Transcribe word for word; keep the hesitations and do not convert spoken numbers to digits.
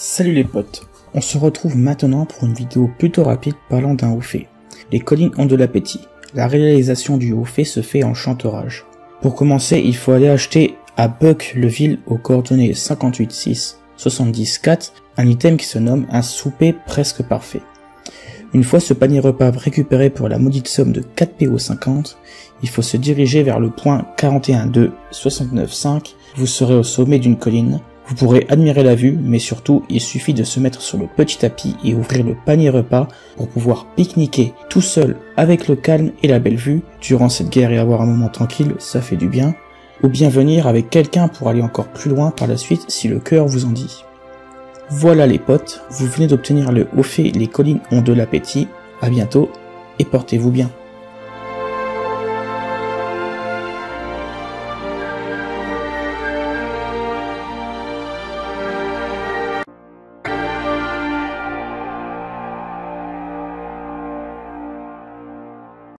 Salut les potes, on se retrouve maintenant pour une vidéo plutôt rapide parlant d'un haut fait. Les collines ont de l'appétit, la réalisation du haut fait se fait en Chantorage. Pour commencer, il faut aller acheter à Buck-Leville aux coordonnées cinquante-huit six soixante-dix-quatre un item qui se nomme un souper presque parfait. Une fois ce panier repas récupéré pour la maudite somme de quatre P O cinquante, il faut se diriger vers le point quarante et un deux soixante-neuf cinq, vous serez au sommet d'une colline. Vous pourrez admirer la vue, mais surtout, il suffit de se mettre sur le petit tapis et ouvrir le panier repas pour pouvoir pique-niquer tout seul avec le calme et la belle vue. Durant cette guerre et avoir un moment tranquille, ça fait du bien. Ou bien venir avec quelqu'un pour aller encore plus loin par la suite si le cœur vous en dit. Voilà les potes, vous venez d'obtenir le haut fait, les collines ont de l'appétit. À bientôt et portez-vous bien.